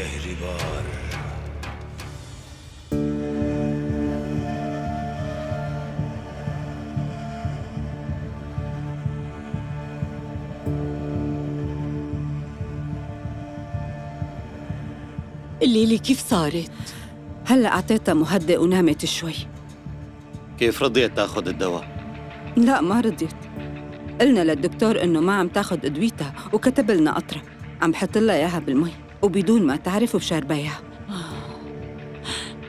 شهریار. ليلي كيف صارت؟ هلا اعطيتها مهدئ ونامت شوي. كيف رضيت تاخذ الدواء؟ لا ما رضيت. قلنا للدكتور انه ما عم تاخذ ادويتها وكتب لنا قطره، عم بحط لها اياها بالمي وبدون ما تعرف وبشربها اياها.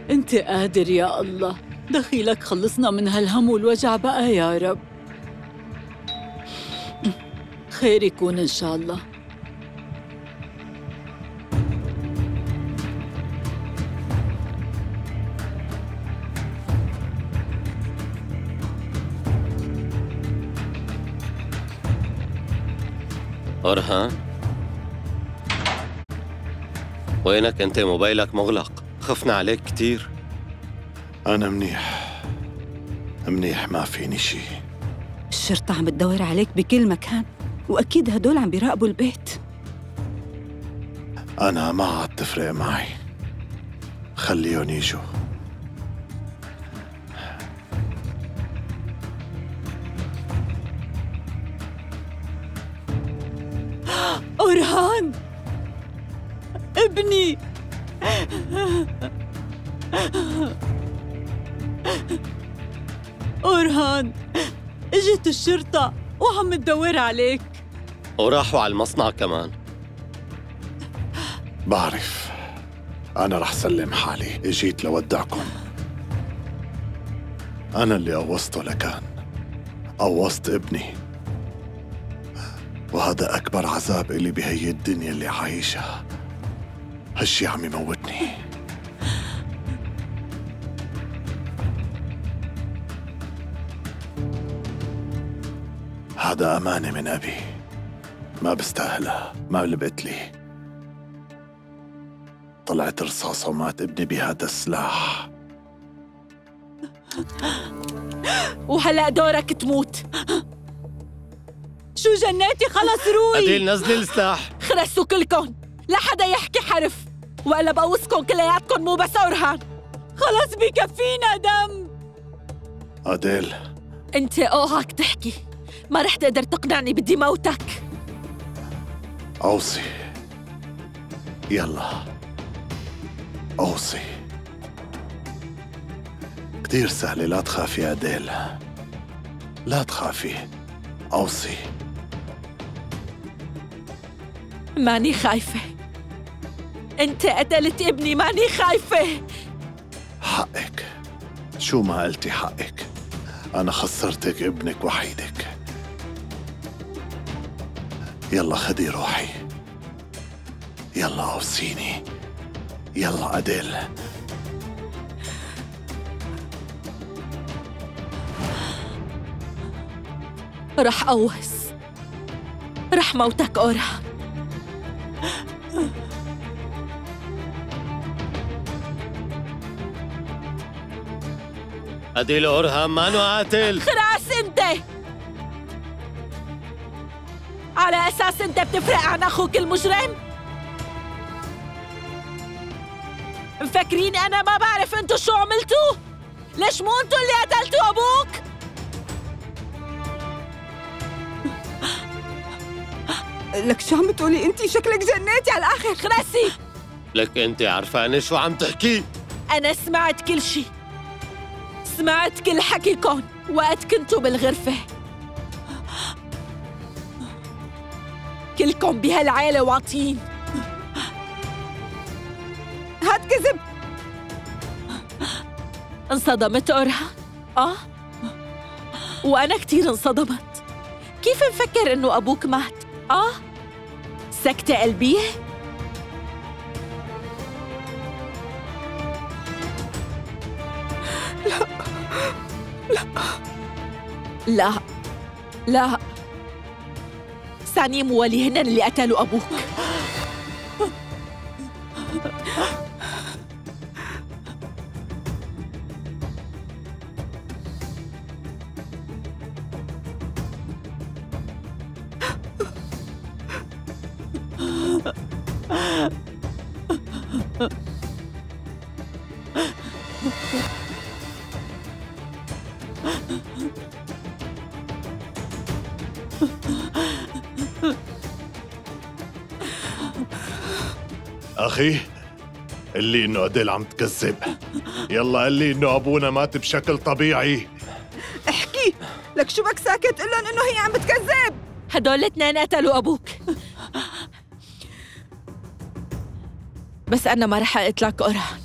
انت قادر يا الله، دخيلك خلصنا من هالهم والوجع بقى يا رب. خير يكون ان شاء الله. أرهان، وينك أنت؟ موبايلك مغلق، خفنا عليك كتير. أنا منيح منيح، ما فيني شي. الشرطة عم تدور عليك بكل مكان، وأكيد هدول عم بيراقبوا البيت. أنا ما عاد تفرق معي، خليهم يجوا. أرهان ابني، أرهان اجت الشرطة وعم تدور عليك، وراحوا على المصنع كمان. بعرف، أنا رح سلم حالي، اجيت لودعكم. أنا اللي قوصته لكان، قوصت ابني، وهذا أكبر عذاب إلي بهي الدنيا اللي عايشها. هالشي عم يموتني. هذا أمانة من أبي، ما بستاهلها، ما لبقت لي. طلعت رصاصة ومات ابني بهذا السلاح. وهلأ دورك تموت. شو جناتي، خلص روي. أديل نزلي السلاح. خلصوا كلكم، لا حدا يحكي حرف، وإلا بقوصكم كلياتكم، مو بس أرهان. خلص بكفينا دم. أديل أنت أوعك تحكي، ما رح تقدر تقنعني، بدي موتك. أوصي، يلا أوصي. كتير سهلة، لا تخافي أديل، لا تخافي، أوصي. ماني خايفة، أنت قتلت ابني، ماني خايفة. حقك، شو ما قلتي حقك، أنا خسرتك ابنك وحيدك. يلا خدي روحي، يلا أوصيني، يلا أديل. رح أوص، رح موتك أرهان. أديل أرهان مانو قاتل. خلاص أنت، على أساس أنت بتفرق عن أخوك المجرم؟ مفكرين أنا ما بعرف أنتو شو عملتوا؟ ليش مو أنتو اللي قتلتوا أبوك؟ لك شو عم بتقولي انت؟ شكلك جنيتي على الاخر. خلصي. لك انت عرفانه شو عم تحكي؟ انا سمعت كل شيء، سمعت كل حكيكم وقت كنتوا بالغرفه. كلكم بهالعيله واطيين. هاد كذب. انصدمت أرهان؟ اه، وانا كثير انصدمت. كيف مفكر انه ابوك مات؟ آه؟ سكتة قلبية؟ لا لا لا لا، سنيم ووليهن اللي قتلوا أبوك. أخي قال لي إنه أديل عم تكذب. يلا قال لي إنه أبونا مات بشكل طبيعي. احكي لك شو بك ساكت؟ قل لهم إنه هي عم بتكذب. هدول اثنين قتلوا أبوك. بس أنا ما رح أقتلك قران،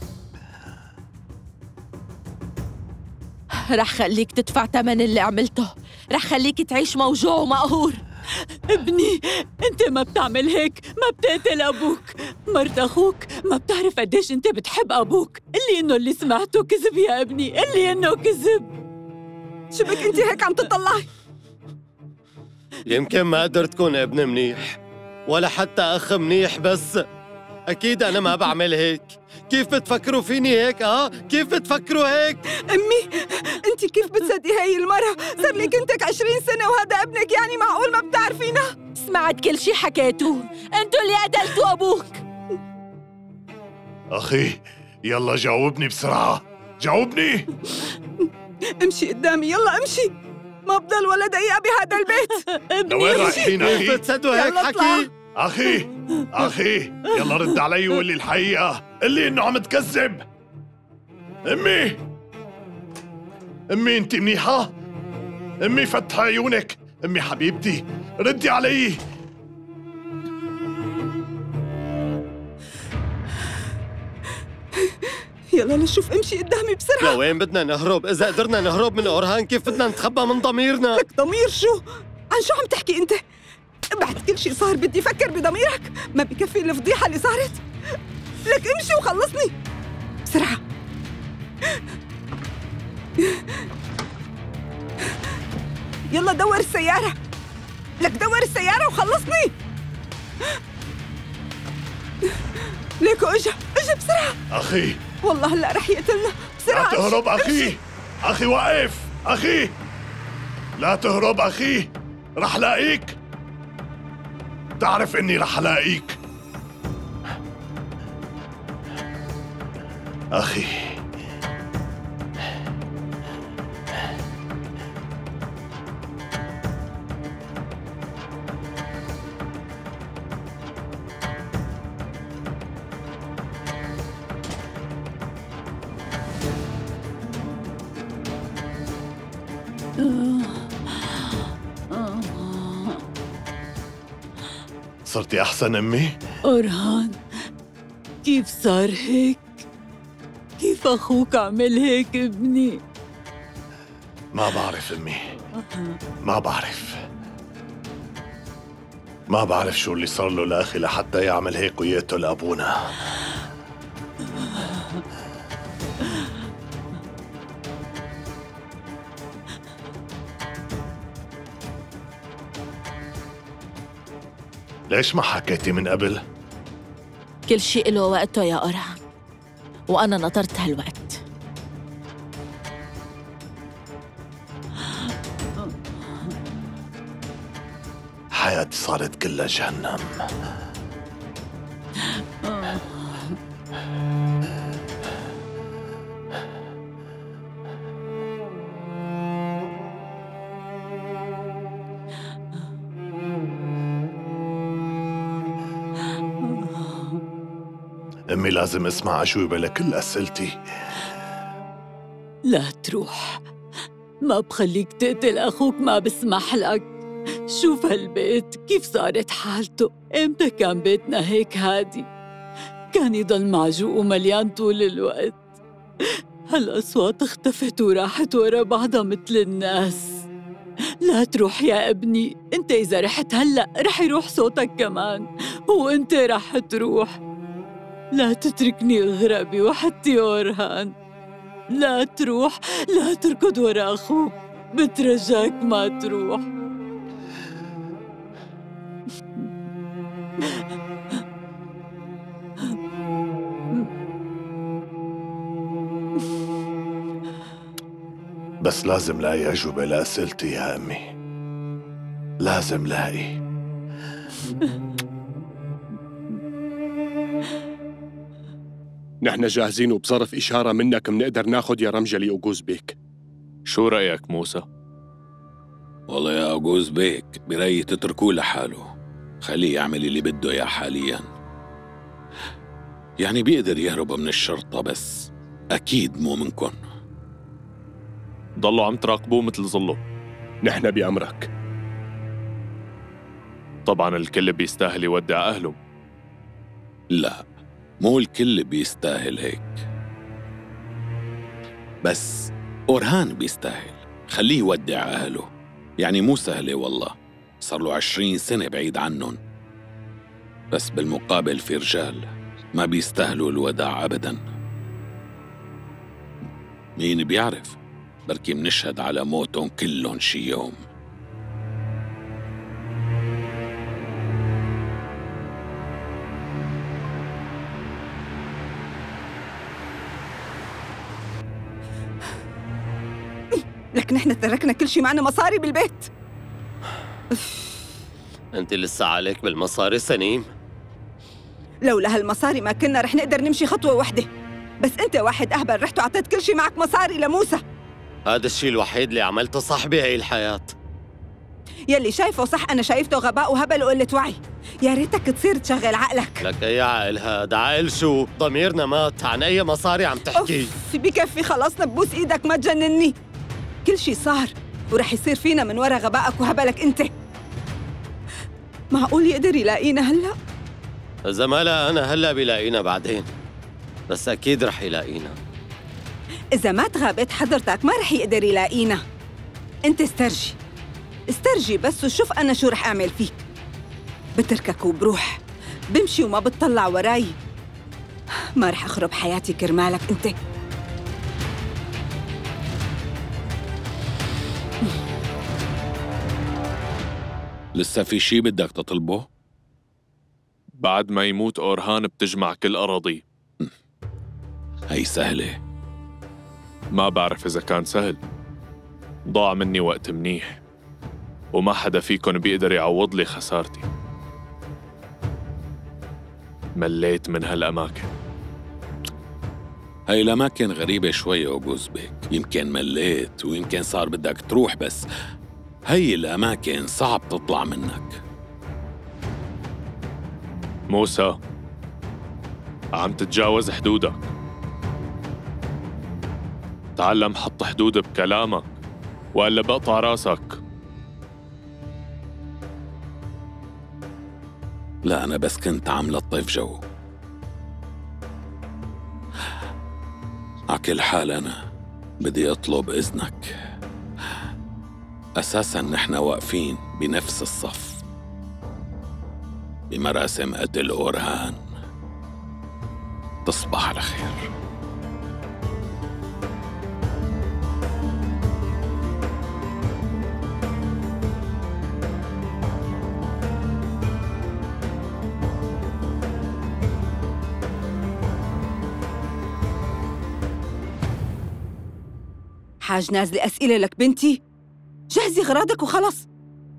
رح خليك تدفع ثمن اللي عملته، رح خليك تعيش موجوع ومقهور. ابني انت ما بتعمل هيك، ما بتقتل ابوك، مرت اخوك، ما بتعرف قديش انت بتحب ابوك. قلي انه اللي سمعته كذب يا ابني، قلي انه كذب. شو بك انت هيك عم تطلعي؟ يمكن ما قدرت كون ابن منيح ولا حتى اخ منيح، بس اكيد انا ما بعمل هيك. كيف بتفكروا فيني هيك؟ كيف بتفكروا هيك؟ امي انت كيف بتصدقي هاي المره؟ صار لي كنتك 20 سنه وهذا ابنك، يعني معقول ما بتعرفينا؟ سمعت كل شيء حكيتوه، انتوا اللي قتلتوا ابوك. اخي يلا جاوبني بسرعه، جاوبني. امشي قدامي، يلا امشي، ما بضل ولا دقيقه بهذا البيت. لوين رايحين اخي؟ كيف بتصدقوا هيك حكي؟ أخي أخي يلا رد علي وقول لي الحقيقة، قل لي إنه عم تكذب. أمي أمي أنت منيحة؟ أمي فتح عيونك، أمي حبيبتي ردي علي. يلا نشوف، امشي قدامي بسرعة. لوين بدنا نهرب؟ إذا قدرنا نهرب من قرهان كيف بدنا نتخبى من ضميرنا؟ لك ضمير شو؟ عن شو عم تحكي أنت؟ بعد كل شيء صار بدي أفكر بضميرك؟ ما بكفي الفضيحة اللي صارت؟ لك امشي وخلصني بسرعة. يلا دور السيارة، لك دور السيارة وخلصني. ليكو اجا اجا بسرعة. أخي والله هلا رح يقتلنا، بسرعة. لا تهرب أخي، أخي وقف، أخي لا تهرب أخي، رح لاقيك، تعرف إني رح ألاقيك. أخي صرتي أحسن أمي؟ قرهان كيف صار هيك؟ كيف أخوك عمل هيك ابني؟ ما بعرف أمي، ما بعرف، ما بعرف شو اللي صار له لأخي لحتى يعمل هيك ويقتل أبونا. ليش ما حكيتي من قبل؟ كل شيء له وقته يا قرهان، وأنا نطرت هالوقت. حياتي صارت كلها جهنم. أمي لازم أسمع أجوبة لكل أسئلتي. لا تروح، ما بخليك تقتل أخوك، ما بسمح لك. شوف هالبيت كيف صارت حالته، إمتى كان بيتنا هيك هادي؟ كان يضل معجوق ومليان طول الوقت. هالأصوات اختفت وراحت ورا بعضها مثل الناس. لا تروح يا ابني، أنت إذا رحت هلأ رح يروح صوتك كمان، وأنت رح تروح. لا تتركني أغرق بوحدتي يا قرهان، لا تروح، لا تركض ورا أخوك، بترجاك ما تروح. بس لازم لاقي أجوبة لأسئلتي يا أمي، لازم لاقي. نحن جاهزين وبصرف إشارة منك منقدر ناخد يا رمجلي أوغوز بيك. شو رأيك موسى؟ والله يا أوغوز بيك برأيي تتركوه لحاله، خليه يعمل اللي بده إياه حالياً. يعني بيقدر يهرب من الشرطة بس أكيد مو منكم. ضلوا عم تراقبوه مثل ظله. نحن بأمرك. طبعاً الكل بيستاهل يودع أهله. لا، مو الكل بيستاهل هيك، بس أورهان بيستاهل، خليه يودع أهله. يعني مو سهلة والله، صار له 20 سنة بعيد عنهم، بس بالمقابل في رجال ما بيستاهلوا الوداع أبداً. مين بيعرف؟ بركي منشهد على موتهم كلهم شي يوم. لك نحن تركنا كل شي، معنا مصاري بالبيت. انت لسه عليك بالمصاري سنيم. لولا هالمصاري ما كنا رح نقدر نمشي خطوة وحدة، بس انت واحد اهبل رحت وعطيت كل شي معك مصاري لموسى. هذا الشيء الوحيد اللي عملته صح بهي الحياة. يلي شايفه صح أنا شايفته غباء وهبل وقلة وعي. يا ريتك تصير تشغل عقلك. لك أي عقل هذا؟ عقل شو؟ ضميرنا مات. عن أي مصاري عم تحكي؟ أوف بكفي، خلصنا، ببوس إيدك ما تجنني. كل شيء صار ورح يصير فينا من ورا غبائك وهبلك أنت. معقول يقدر يلاقينا هلأ؟ إذا ما لقانا هلأ بيلاقينا بعدين، بس أكيد رح يلاقينا. إذا ما تغابت حضرتك ما رح يقدر يلاقينا. أنت استرجي، استرجي بس وشوف أنا شو رح أعمل فيك. بتركك وبروح، بمشي وما بتطلع وراي. ما رح أخرب حياتي كرمالك أنت. لسه في شي بدك تطلبه؟ بعد ما يموت أورهان بتجمع كل أراضي. هي سهلة. ما بعرف إذا كان سهل، ضاع مني وقت منيح وما حدا فيكن بيقدر يعوض لي خسارتي. مليت من هالأماكن. هاي الأماكن غريبة شوية أوغوز بيك، يمكن مليت ويمكن صار بدك تروح، بس هاي الأماكن صعب تطلع منك. موسى عم تتجاوز حدودك، تعلم حط حدود بكلامك وإلا بقطع راسك. لا أنا بس كنت عم لطف جو. على كل حال أنا بدي أطلب إذنك. أساساً نحن واقفين بنفس الصف بمراسم قتل أورهان. تصبح على خير. حاج نازلة أسئلة لك بنتي، جهزي غراضك وخلص،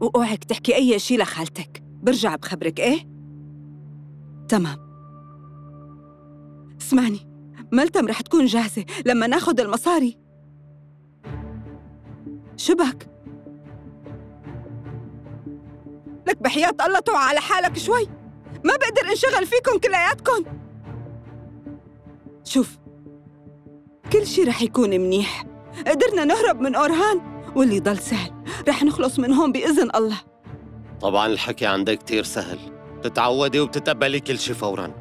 وأوعك تحكي أي شي لخالتك، برجع بخبرك. إيه؟ تمام. اسمعني، ملتم رح تكون جاهزة لما ناخد المصاري. شبك؟ لك بحياة الله توعى على حالك شوي، ما بقدر انشغل فيكم كلياتكم. شوف، كل شي رح يكون منيح. قدرنا نهرب من أورهان واللي ضل سهل، رح نخلص من هون بإذن الله. طبعاً الحكي عندك كتير سهل، بتتعودي وبتتقبلي كل شي فوراً.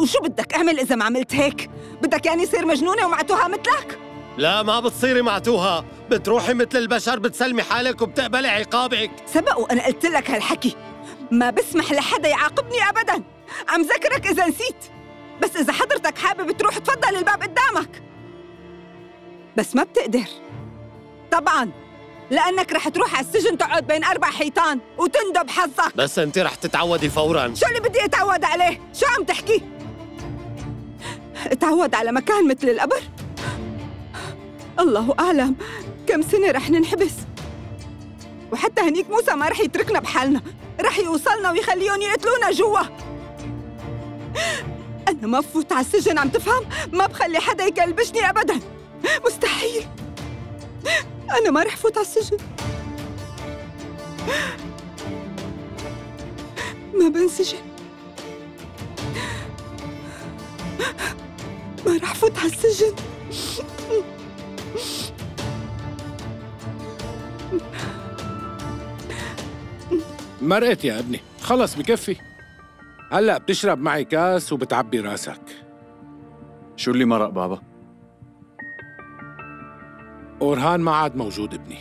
وشو بدك أعمل إذا ما عملت هيك؟ بدك يعني صير مجنونة ومعتوها مثلك؟ لا ما بتصيري معتوها، بتروحي مثل البشر بتسلمي حالك وبتقبلي عقابك. سبق وأنا قلت لك هالحكي، ما بسمح لحدا يعاقبني أبداً. عم ذكرك إذا نسيت، بس إذا حضرتك حابب تروح تفضل، الباب قدامك. بس ما بتقدر طبعاً، لأنك رح تروح على السجن تقعد بين 4 حيطان وتندب حظك. بس أنت رح تتعودي فوراً. شو اللي بدي أتعود عليه؟ شو عم تحكي؟ أتعود على مكان مثل القبر؟ الله أعلم كم سنة رح ننحبس، وحتى هنيك موسى ما رح يتركنا بحالنا، رح يوصلنا ويخليهم يقتلونا جوا. أنت مفوت على السجن، عم تفهم؟ ما بخلي حدا يكلبشني أبداً، مستحيل. أنا ما رح فوت على السجن. ما بنسجن، ما رح فوت على السجن. مرقت يا ابني، خلص بكفي. هلا بتشرب معي كاس وبتعبي راسك. شو اللي مرق بابا؟ أورهان ما عاد موجود ابني،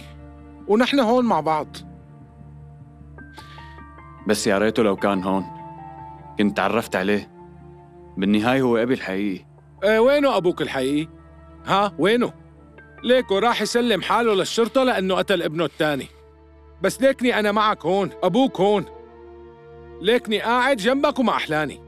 ونحن هون مع بعض. بس يا ريته لو كان هون كنت تعرفت عليه، بالنهاية هو أبي الحقيقي. ايه وينه أبوك الحقيقي؟ ها وينه؟ ليكو راح يسلم حاله للشرطة لأنه قتل ابنه الثاني. بس ليكني أنا معك هون، أبوك هون، ليكني قاعد جنبك ومع أحلاني.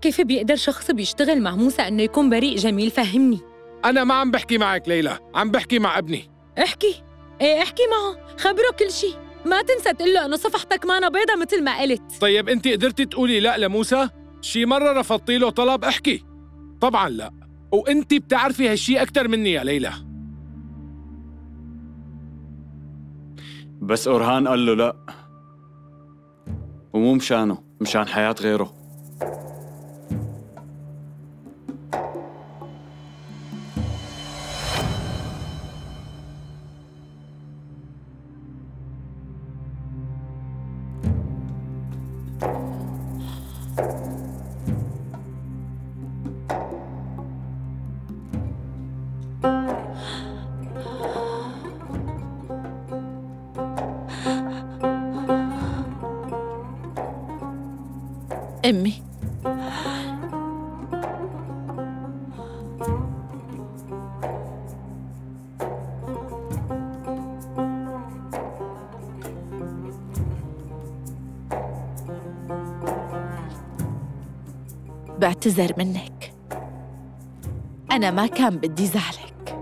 كيف بيقدر شخص بيشتغل مع موسى إنه يكون بريء جميل؟ فهمني. أنا ما عم بحكي معك ليلى، عم بحكي مع ابني. احكي، إيه احكي معه، خبره كل شيء، ما تنسى تقول له إنه صفحتك مانا بيضة مثل ما قلت. طيب أنت قدرتي تقولي لأ لموسى؟ شي مرة رفضتي له طلب؟ احكي. طبعاً لأ، وأنت بتعرفي هالشي أكتر مني يا ليلى. بس أورهان قال له لأ، ومو مشانه، مشان حياة غيره. أمي بعتذر منك، أنا ما كان بدي زعلك.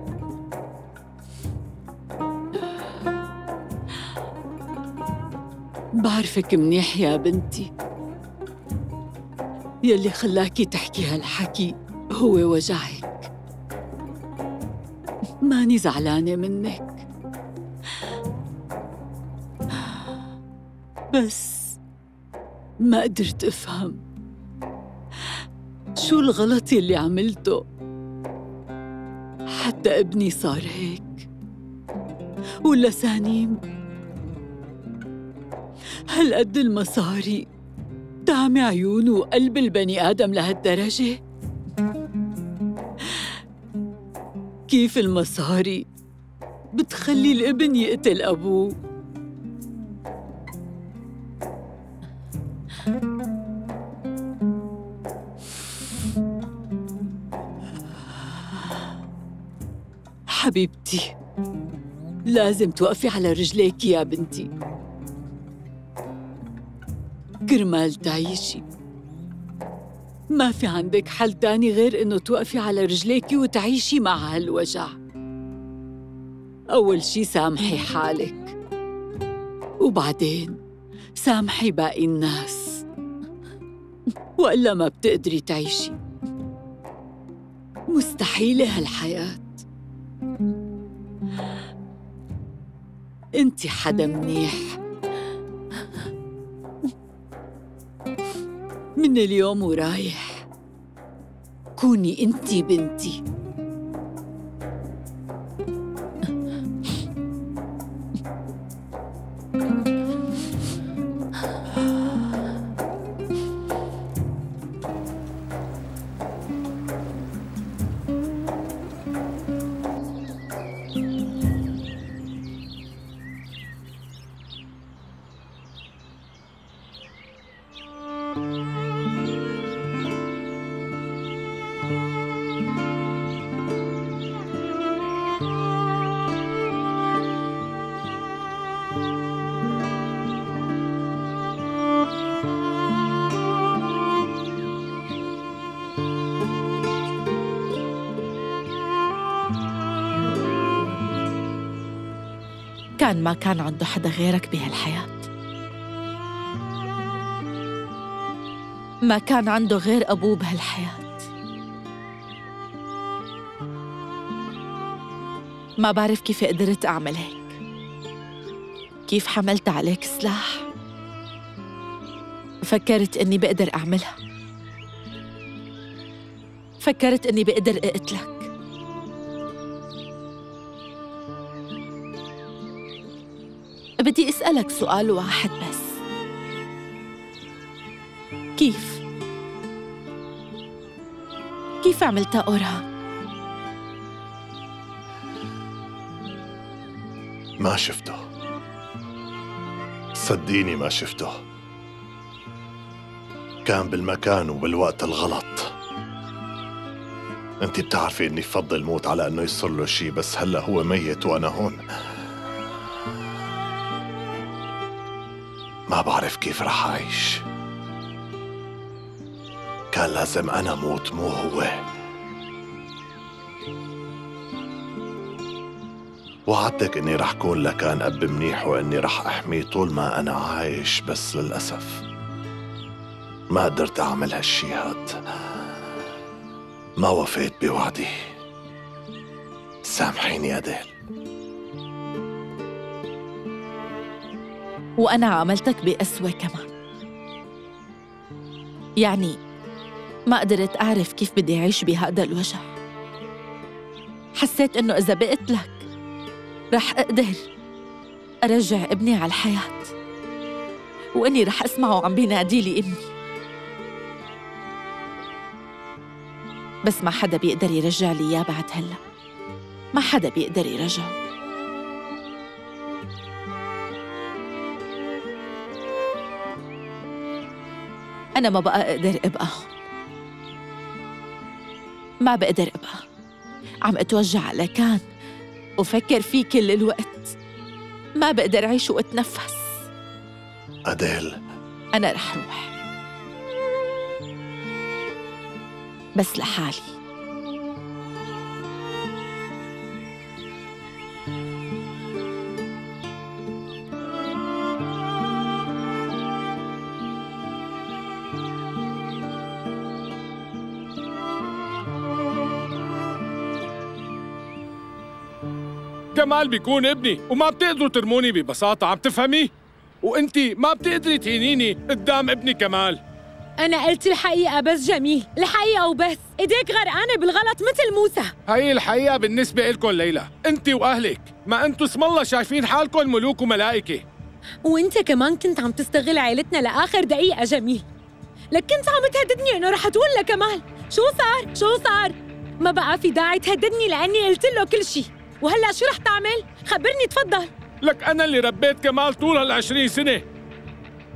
بعرفك منيح يا بنتي، يلي خلاكي تحكي هالحكي هو وجعك. ماني زعلانة منك، بس ما قدرت أفهم شو الغلط يلي عملته حتى ابني صار هيك. ولا سانيم هالقد المصاري تعمي عيون وقلب البني آدم لهالدرجة؟ كيف المصاري بتخلي الابن يقتل أبوه؟ حبيبتي لازم توقفي على رجليك يا بنتي كرمال تعيشي. ما في عندك حل تاني غير إنه توقفي على رجليكي وتعيشي مع هالوجع. أول شي سامحي حالك، وبعدين سامحي باقي الناس، وإلا ما بتقدري تعيشي. مستحيلة هالحياة. أنتِ حدا منيح، من اليوم ورايح كوني انتي بنتي. كان ما كان عنده حدا غيرك بهالحياة، ما كان عنده غير أبوه بهالحياة. ما بعرف كيف قدرت أعمل هيك، كيف حملت عليك سلاح وفكرت إني بقدر أعملها، فكرت إني بقدر أقتلك. بدي أسألك سؤال واحد بس، كيف عملتها أورا؟ ما شفته، صدقيني ما شفته، كان بالمكان وبالوقت الغلط. انتي بتعرفي اني بفضل موت على انه يصير له شيء، بس هلا هو ميت وانا هون، ما بعرف كيف رح أعيش. كان لازم أنا موت مو هو. وعدتك إني رح كون لكان أب منيح وإني رح أحميه طول ما أنا عايش، بس للأسف ما قدرت أعمل هالشي هاد، ما وفيت بوعدي. سامحيني أديل. وأنا عاملتك بأسوأ كمان، يعني ما قدرت أعرف كيف بدي أعيش بهذا الوجع. حسيت إنه إذا بقتلك رح أقدر أرجع ابني على الحياة، وإني رح أسمعه عم بيناديلي ابني، بس ما حدا بيقدر يرجع لي إياه بعد هلا، ما حدا بيقدر يرجعه. أنا ما بقى أقدر أبقى هون، ما بقدر أبقى عم أتوجع على كان وفكر فيه كل الوقت، ما بقدر أعيش وأتنفس. أديل أنا رح روح، بس لحالي. كمال بيكون ابني وما بتقدروا ترموني ببساطة، عم تفهمي؟ وانتي ما بتقدري تهينيني قدام ابني كمال. أنا قلت الحقيقة بس جميل، الحقيقة وبس، إيديك غرقانة بالغلط مثل موسى. هي الحقيقة بالنسبة إلكم ليلى، انتي وأهلك، ما انتو اسم الله شايفين حالكم ملوك وملائكة. وانت كمان كنت عم تستغل عيلتنا لآخر دقيقة جميل، لك كنت عم تهددني إنه رح تقول لكمال. شو صار؟ ما بقى في داعي تهددني لأني قلت له كل شيء. وهلا شو رح تعمل؟ خبرني تفضل. لك أنا اللي ربيت كمال طول هال20 سنة،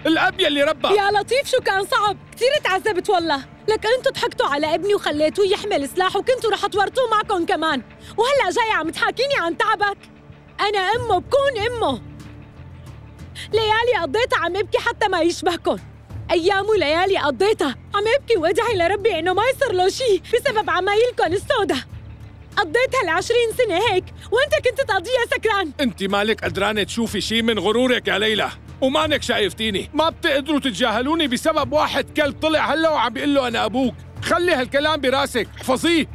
الأب يلي ربى. يا لطيف شو كان صعب، كثير تعذبت والله. لك أنتوا ضحكتوا على ابني وخليتوه يحمل سلاح وكنتوا رح تورطوه معكم كمان، وهلا جاي عم تحاكيني عن تعبك. أنا أمه، بكون أمه، ليالي قضيتها عم أبكي حتى ما يشبهكم، أيام وليالي قضيتها عم أبكي وأدعي لربي إنه ما يصير له شيء بسبب عمايلكم السوداء. قضيت هال20 سنة هيك وانت كنت تقضيها سكران. انت مالك قدرانة تشوفي شي من غرورك يا ليلى، ومانك شايفتيني. ما بتقدروا تتجاهلوني بسبب واحد كلب طلع هلا وعم بيقول له أنا أبوك. خلي هالكلام براسك، احفظيه.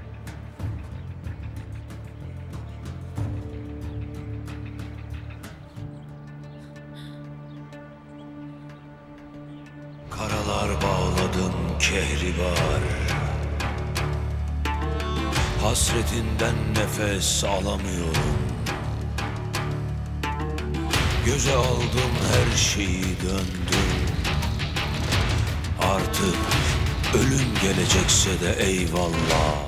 Karalar bağladım kehribâr, hasretinden nefes alamıyorum. Göze aldım her şeyi, döndüm. Artık ölüm gelecekse de eyvallah.